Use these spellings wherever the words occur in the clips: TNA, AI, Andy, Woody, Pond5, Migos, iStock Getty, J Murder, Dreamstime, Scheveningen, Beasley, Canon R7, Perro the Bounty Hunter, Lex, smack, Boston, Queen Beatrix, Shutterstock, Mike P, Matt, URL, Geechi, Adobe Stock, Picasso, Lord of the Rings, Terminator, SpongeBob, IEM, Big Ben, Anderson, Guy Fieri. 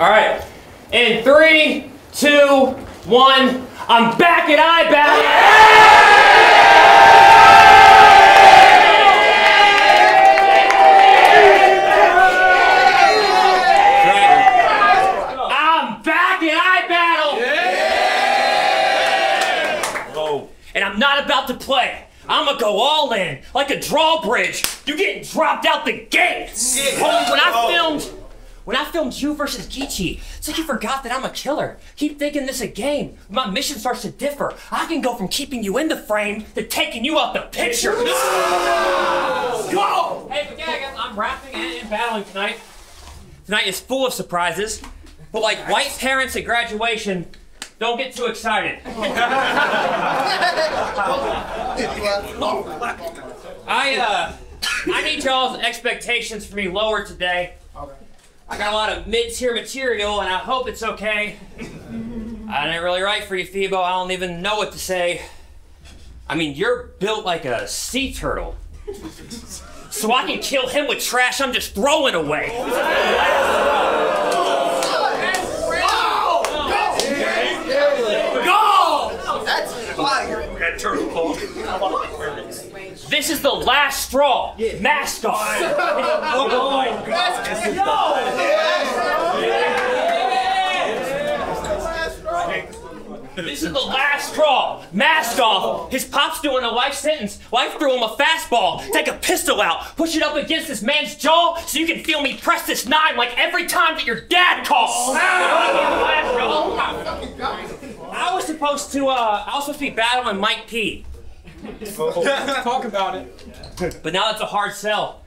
All right. In 3, 2, 1, I'm back at iBattle. Yeah. I'm back at iBattle. Yeah. Oh. And I'm not about to play. I'm gonna go all in, like a drawbridge. You getting dropped out the gate. Yeah. Oh, when I filmed you versus Geechi, it's like you forgot that I'm a killer. Keep thinking this a game. My mission starts to differ. I can go from keeping you in the frame to taking you out the picture. No! Go! Hey, but yeah, I guess I'm rapping and battling tonight. Tonight is full of surprises, but like white parents at graduation, don't get too excited. I need y'all's expectations for me lower today. I got a lot of mid-tier material, and I hope it's okay. I didn't really write for you, Febou. I don't even know what to say. I mean, you're built like a sea turtle. So I can kill him with trash I'm just throwing away. Go! That's fire. That turtle. This is the last straw. Yeah. Mask off. Oh my God. This is the last straw. Mask off. His pop's doing a life sentence. Life threw him a fastball. Take a pistol out. Push it up against this man's jaw so you can feel me press this 9 like every time that your dad calls. I was supposed to be battling Mike P. Talk about it. But now it's a hard sell.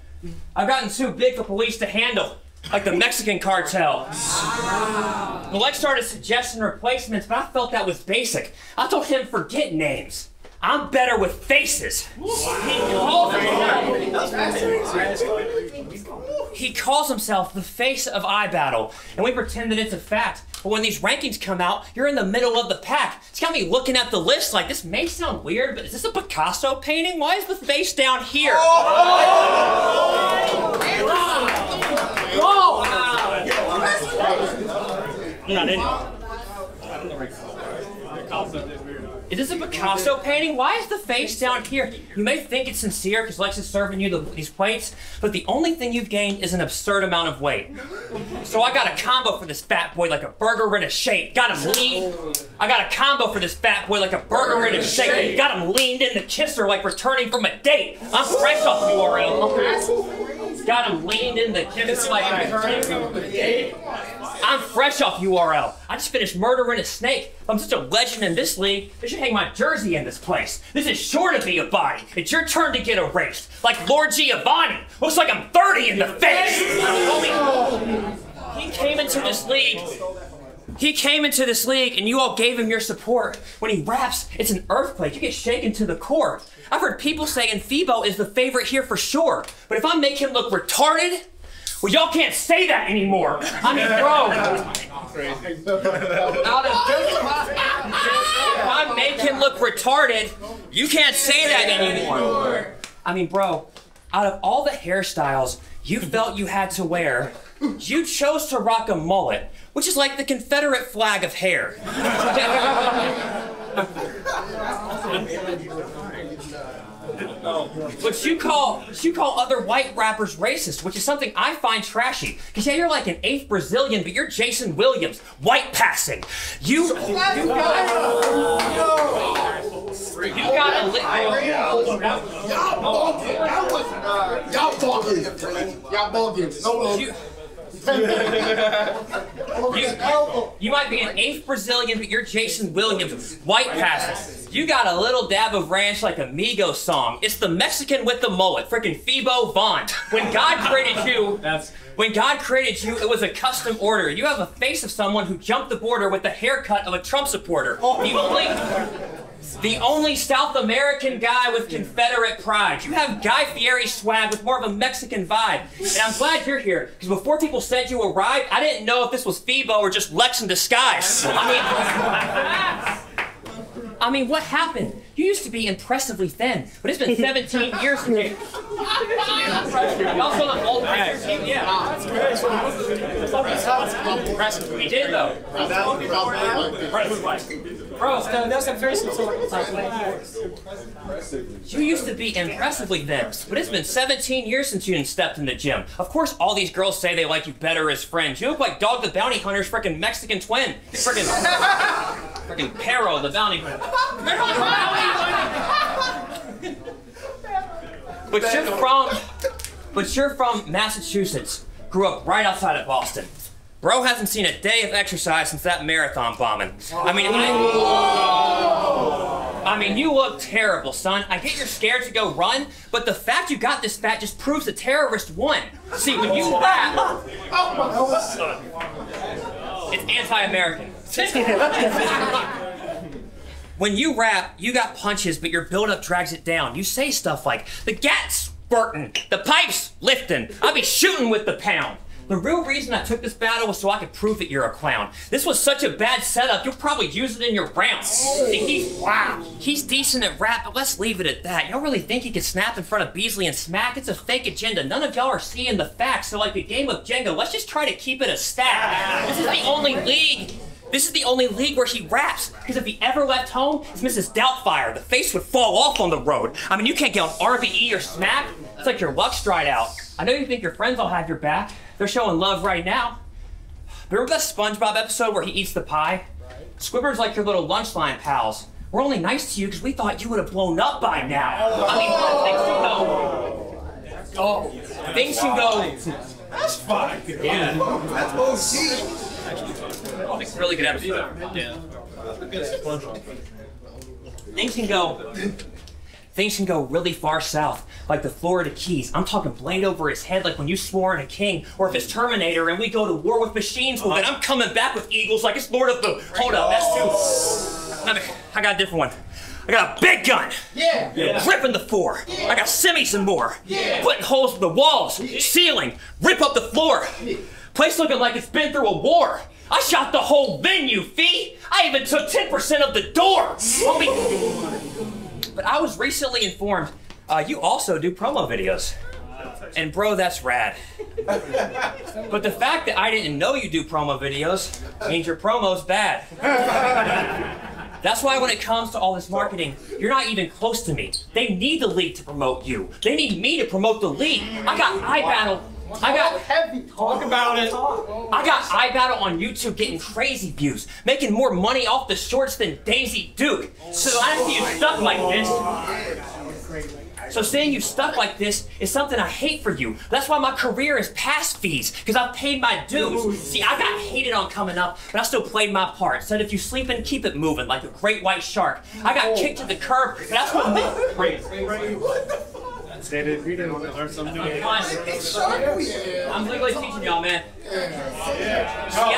I've gotten too big for police to handle, like the Mexican cartel. Wow. Lex started suggesting replacements, but I felt that was basic. I told him forget names. I'm better with faces. He calls himself the face of iBattle, and we pretend that it's a fact. But when these rankings come out, you're in the middle of the pack. It's got me looking at the list like, this may sound weird, but is this a Picasso painting? Why is the face down here? Is this a Picasso painting? Why is the face down here? You may think it's sincere because Lex is serving you these plates, but the only thing you've gained is an absurd amount of weight. So I got a combo for this fat boy like a burger in a shake. Got him lean. I got a combo for this fat boy like a burger in a shake. Got him leaned in the kisser like returning from a date. I'm fresh off URL. Got him leaned in the kisser like returning from a date. I'm fresh off URL. I just finished murdering a snake. I'm such a legend in this league, they should hang my jersey in this place. This is sure to be a body. It's your turn to get erased. Like Lord Giovanni. Looks like I'm 30 in the face. He came into this league and you all gave him your support. When he raps, it's an earthquake. You get shaken to the core. I've heard people saying Febou is the favorite here for sure. But if I make him look retarded, well, y'all can't say that anymore. I mean, bro. I make him look retarded. You can't say that anymore. I mean, bro, out of all the hairstyles you felt you had to wear, you chose to rock a mullet, which is like the Confederate flag of hair. But you call other white rappers racist, which is something I find trashy. Because yeah, you're like an 8th Brazilian, but you're Jason Williams, white passing. You might be an 8th Brazilian, but you're Jason Williams, white passing. You got a little dab of ranch like a Migos song. It's the Mexican with the mullet, freaking Febou Vaughn. When God created you, it was a custom order. You have a face of someone who jumped the border with the haircut of a Trump supporter. The only South American guy with Confederate pride. You have Guy Fieri swag with more of a Mexican vibe. And I'm glad you're here, because before people said you arrived, I didn't know if this was Febou or just Lex in disguise. I mean, what happened? You used to be impressively thin, but it's been 17 years since you. Also, the old picture. Yeah. That's impressive. We did, though. You used to be impressively thin, but it's been 17 years since you didn't step in the gym. Of course, all these girls say they like you better as friends. You look like Dog the Bounty Hunter's freaking Mexican twin. Freaking Perro the Bounty Hunter. But you're from Massachusetts. Grew up right outside of Boston. Bro hasn't seen a day of exercise since that marathon bombing. I mean, you look terrible, son. I get you're scared to go run, but the fact you got this fat just proves the terrorist won. See, when you laugh, it's anti-American. When you rap, you got punches, but your build-up drags it down. You say stuff like, the gat's spurting, the pipe's lifting, I'll be shooting with the pound. The real reason I took this battle was so I could prove that you're a clown. This was such a bad setup, you'll probably use it in your rounds. Wow. He's decent at rap, but let's leave it at that. Y'all really think he could snap in front of Beasley and smack? It's a fake agenda. None of y'all are seeing the facts. So like the game of Jenga, let's just try to keep it a stack. This is the only league where he raps, because if he ever left home, it's Mrs. Doubtfire. The face would fall off on the road. I mean, you can't get on RBE or smack. It's like your luck's dried out. I know you think your friends all have your back. They're showing love right now. Remember that SpongeBob episode where he eats the pie? Right. Squibber's like your little lunchline pals. We're only nice to you because we thought you would have blown up by now. I mean, things you know. That's fine. Yeah. That's OG. It's a really good episode. Yeah. Things can go really far south, like the Florida Keys. I'm talking blade over his head like when you swore in a king, or if it's Terminator and we go to war with machines, well then I'm coming back with eagles like it's Lord of the... Hold up, that's too... I got a different one. I got a big gun. Yeah. Ripping the floor. Yeah. I got semis and more. Yeah. Putting holes in the walls, ceiling, rip up the floor. Place looking like it's been through a war. I shot the whole venue, fee. I even took 10% of the door. But I was recently informed you also do promo videos. And bro, that's rad. But the fact that I didn't know you do promo videos means your promo's bad. That's why when it comes to all this marketing, you're not even close to me. They need the league to promote you. They need me to promote the league. I got iBattle. I got heavy talk about it. I got iBattle on YouTube getting crazy views, making more money off the shorts than Daisy Duke. So I see you stuck like this. So seeing you stuck like this is something I hate for you. That's why my career is past fees, because I've paid my dues. See, I got hated on coming up, but I still played my part. Said if you sleeping, keep it moving, like a great white shark. I got kicked to the curb, but that's what this brings. We didn't want to learn something new. I'm legally teaching y'all, man. See,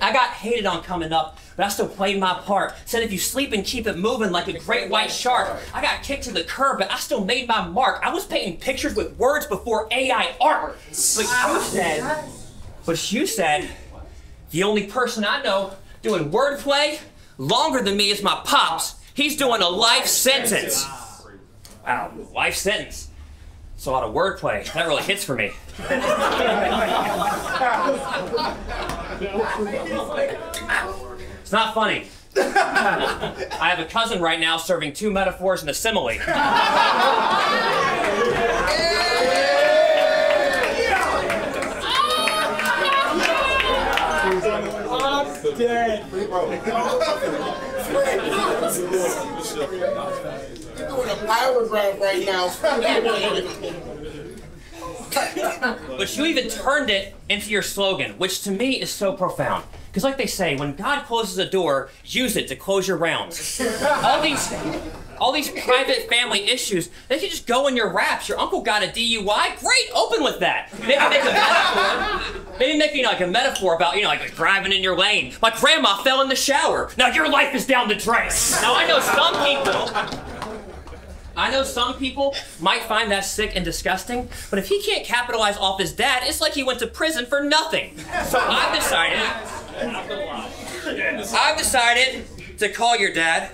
I got hated on coming up, but I still played my part. Said if you sleep and keep it moving like a great white shark. I got kicked to the curb, but I still made my mark. I was painting pictures with words before AI art. But you said, the only person I know doing wordplay longer than me is my pops. He's doing a life sentence. Wow, life sentence. It's a lot of wordplay. That really hits for me. It's not funny. I have a cousin right now serving two metaphors and a simile. You're doing a power grab right now. But you even turned it into your slogan, which to me is so profound. Because like they say, when God closes a door, use it to close your rounds. All these private family issues, they can just go in your raps. Your uncle got a DUI? Great, open with that. Maybe make a metaphor about, you know, like driving in your lane. My grandma fell in the shower. Now your life is down the drain. Now I know some people might find that sick and disgusting, but if he can't capitalize off his dad, it's like he went to prison for nothing. So I've decided to call your dad,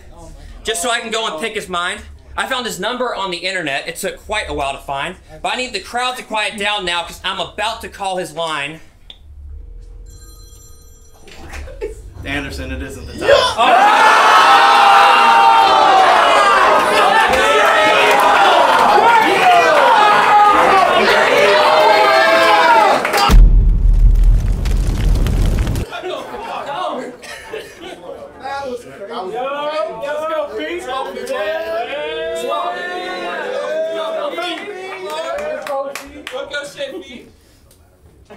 just so I can go and pick his mind. I found his number on the internet. It took quite a while to find, but I need the crowd to quiet down now because I'm about to call his line. Anderson, it isn't the time.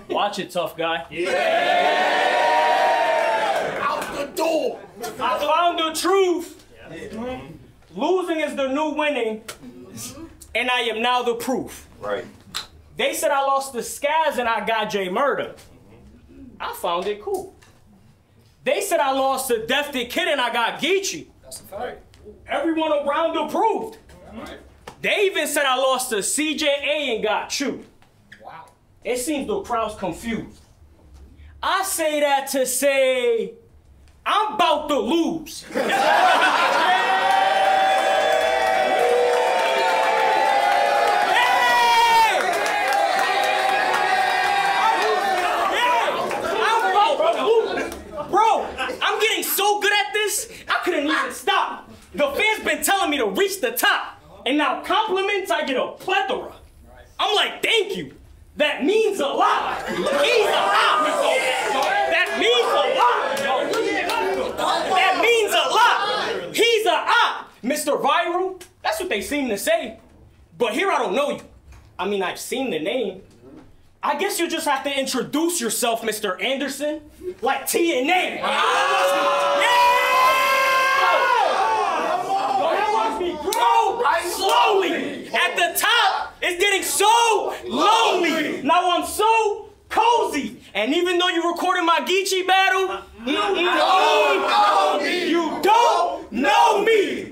Watch it, tough guy. Yeah! Out the door! I found the truth. Yeah. Losing is the new winning, and I am now the proof. Right. They said I lost the skies and I got J Murder. I found it cool. They said I lost the Deaf the Kid and I got Geechi. That's a fact. Everyone around approved. Right. They even said I lost the CJA and got you. It seems the crowd's confused. I say that to say, I'm about to lose. I'm about to lose. Bro, I'm getting so good at this, I couldn't even stop. The fans been telling me to reach the top. And now compliments, I get a plethora. I'm like, thank you. That means a lot. He's alive. That means a lot. That means a lot. He's a op. Mr. Viral, that's what they seem to say. But here I don't know you. I mean, I've seen the name. I guess you just have to introduce yourself, Mr. Anderson, like TNA. Slowly, at the top, it's getting so lonely. Now I'm so cozy. And even though you recorded my Geechi battle, you don't know me.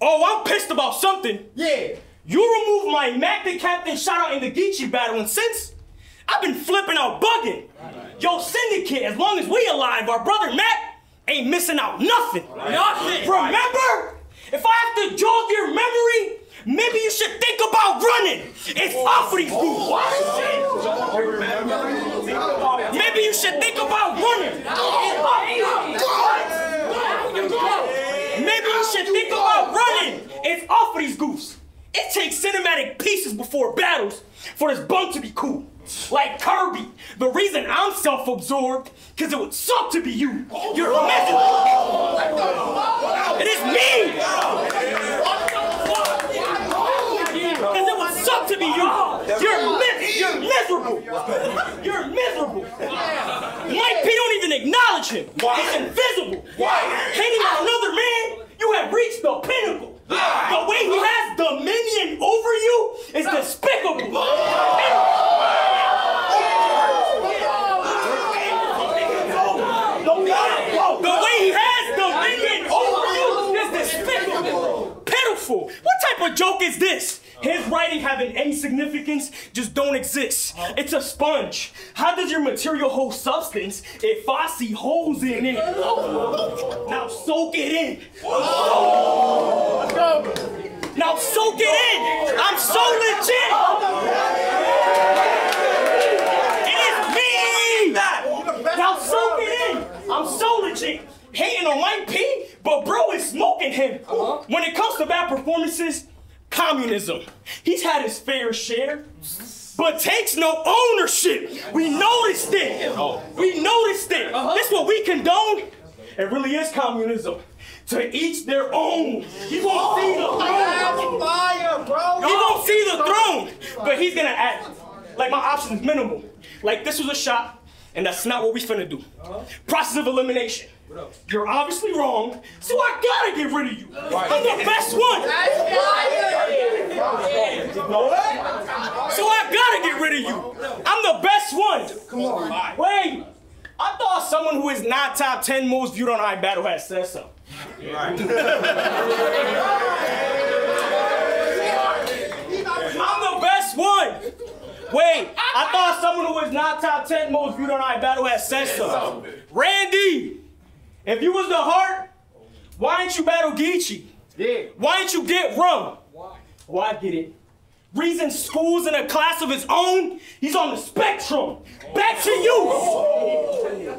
Oh, I'm pissed about something. Yeah. You removed my Matt the Captain shout-out in the Geechi battle, and since, I've been flipping out bugging. Yo, Syndicate, as long as we alive, our brother Matt ain't missing out nothing. Nothing. Remember? If I have to jog your memory, maybe you should think about running. It's off of these dudes. Maybe you should think about running. Maybe you should think about running. It's off of these goofs. It takes cinematic pieces before battles for this bunk to be cool. Like Kirby, the reason I'm self-absorbed, because it would suck to be you. You're miserable. It is me. Because it would suck to be you. You're miserable. You're miserable. Mike P don't even acknowledge him. He's invisible. Hating on another man, you have reached the pinnacle. The way he has dominion over you is despicable. The way he has dominion over you is despicable. Pitiful. What type of joke is this? His writing having any significance just don't exist. It's a sponge. How does your material hold substance if I see holes in it? Now soak it in. Now soak it in. I'm so legit. It is me. Now soak it in. I'm so legit. Hating on Mike P, but bro is smoking him. When it comes to bad performances, Communism. He's had his fair share, but takes no ownership. We noticed it. We noticed it. This is what we condone. It really is communism. To each their own. You won't see the throne. You won't see the throne, but he's gonna act like my option is minimal. Like this was a shot, and that's not what we finna do. Process of elimination. You're obviously wrong, so I gotta get rid of you. I'm the best one. So I gotta get rid of you. I'm the best one. Come on. Wait, I thought someone who is not top 10 most viewed on iBattle had said so. Right. I'm the best one. Wait, I thought someone who is not top 10 most viewed on iBattle had said so. Randy. If you was the heart, Why didn't you battle Geechi? Yeah. Why didn't you get rum? Why? Oh, I get it. Reason schools in a class of his own. He's on the spectrum. Back to you.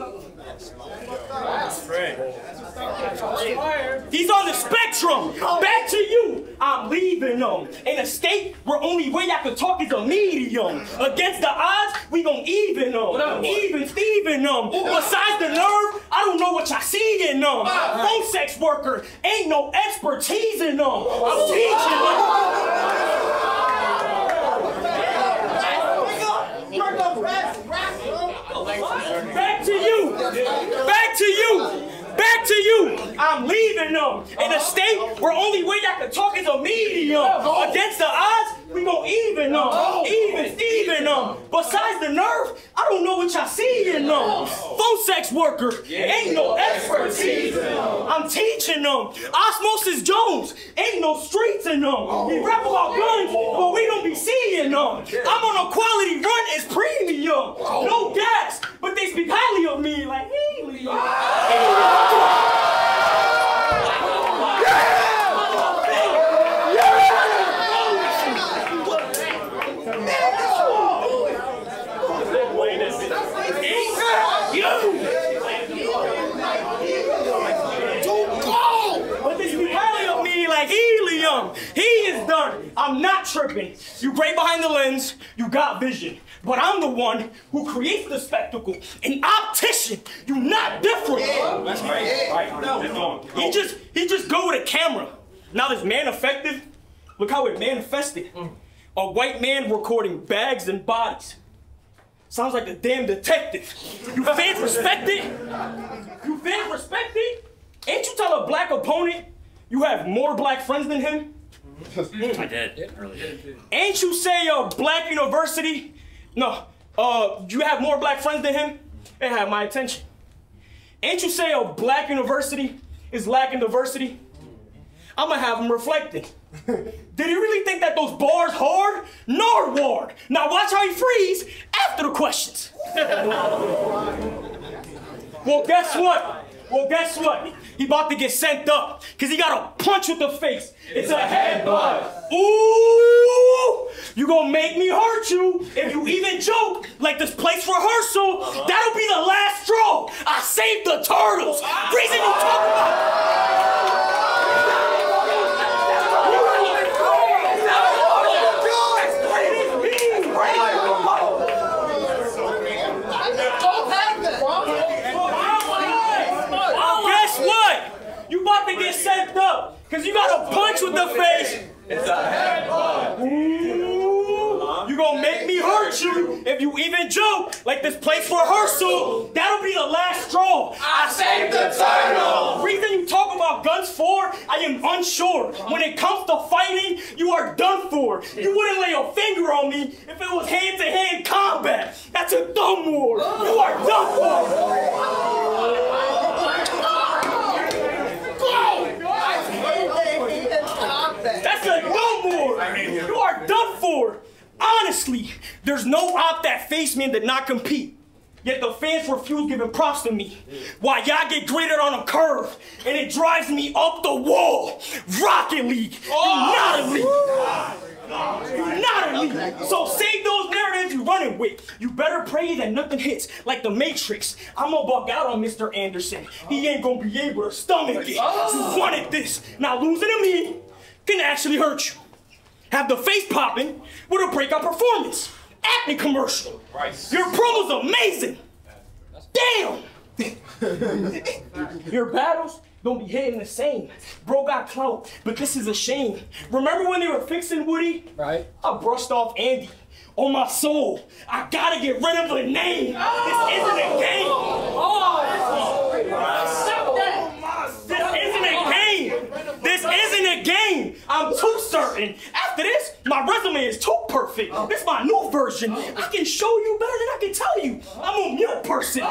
He's on the spectrum. Back to you. I'm leaving them. In a state where only way I can talk is a medium. Against the odds, we gon' even them. Even thieving them. Besides the nerve, I don't know what y'all see in them. Phone sex worker, ain't no expertise in them. I'm teaching them. Back to you! Back to you! Back to you! I'm leaving them in a state where only way I can talk is a medium. Against the odds, we gon' even them, even thieving them. Besides the nerve, I don't know what y'all see in them. Phone sex worker, ain't no expertise. I'm teaching them. Osmosis Jones, ain't no streets in them. We rap about guns, but we don't be seeing them. I'm on a quality run, it's premium. No gas, but they speak highly of me like helium. He is done. I'm not tripping. You great behind the lens. You got vision. But I'm the one who creates the spectacle. An optician. You're not different. That's right. He just go with a camera. Now this man effective. Look how it manifested. A white man recording bags and bodies. Sounds like a damn detective. You fans respect it? You fans respect it? Ain't you tell a black opponent you have more black friends than him? I did. Really did. Ain't you say a black university? No. You have more black friends than him? It had my attention. Ain't you say a black university is lacking diversity? I'm gonna have him reflecting. Did he really think that those bars hard? Norward. Now watch how he freeze after the questions. Well, guess what? Well, guess what? He about to get sent up, because he got a punch with the face. It's a headbutt. Ooh, you gonna make me hurt you if you even joke like this place rehearsal. That'll be the last straw. I saved the turtles. Reason you talk about. Get set up, cause you got a punch with the face. It's a headbutt. You gonna make me hurt you if you even joke like this place rehearsal. That'll be the last straw. I saved the turtle. Reason you talk about guns for? I am unsure. When it comes to fighting, you are done for. You wouldn't lay a finger on me if it was hand-to-hand combat. That's a dumb war. You are done for. That's a dumb war. You are done for. Honestly, there's no op that face man did not compete. Yet the fans refuse giving props to me. While y'all get graded on a curve, and it drives me up the wall. Rocket League, you're not elite. So save those narratives you're running with. You better pray that nothing hits like the Matrix. I'm gonna bug out on Mr. Anderson. He ain't gonna be able to stomach it. You wanted this, now losing to me can actually hurt you. Have the face popping with a breakout performance. Acting commercial. Your promo's amazing. Damn. Your battles don't be hitting the same. Bro got clout, but this is a shame. Remember when they were fixing Woody? Right. I brushed off Andy. On my soul, I gotta get rid of the name. Oh. This isn't a game. This isn't a game. I'm too certain. After this, my resume is too perfect. This is my new version. I can show you better than I can tell you. I'm a mute person.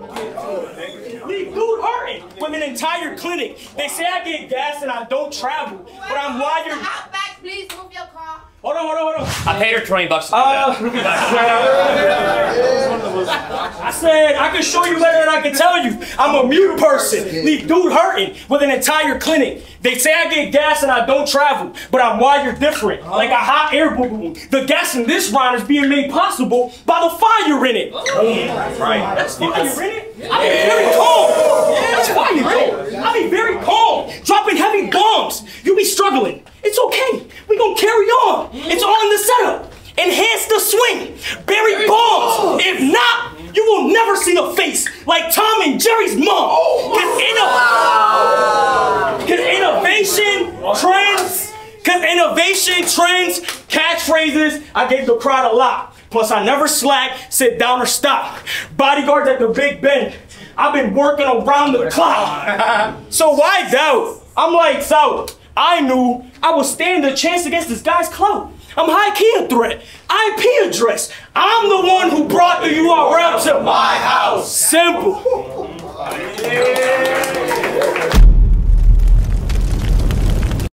Leave dude hurting. Leave dude hurting. With an entire clinic. They say I get gas and I don't travel, but I'm wired. Outback, please move your car. Hold on, hold on, hold on. I paid her $20 to do that. I said, I can show you better than I can tell you. I'm a mute person. Leave dude hurting with an entire clinic. They say I get gas and I don't travel, but I'm wired different, like a hot air balloon. The gas in this rhyme is being made possible by the fire in it. That's right. That's fire in it? I mean, very calm. That's fire in it. I mean, very calm. Dropping heavy bombs. You be struggling. It's okay. We gonna carry on. It's all in the setup. Enhance the swing, bury balls. If not, you will never see a face like Tom and Jerry's mom. Cause innovation, trends, catchphrases, I gave the crowd a lot. Plus I never slack, sit down or stop. Bodyguards at the Big Ben, I've been working around the clock. So why doubt? I'm like, so I knew I would stand a chance against this guy's clout. I'm high-key a threat, IP address. I'm the one who brought the URL to my house. Simple. Yeah.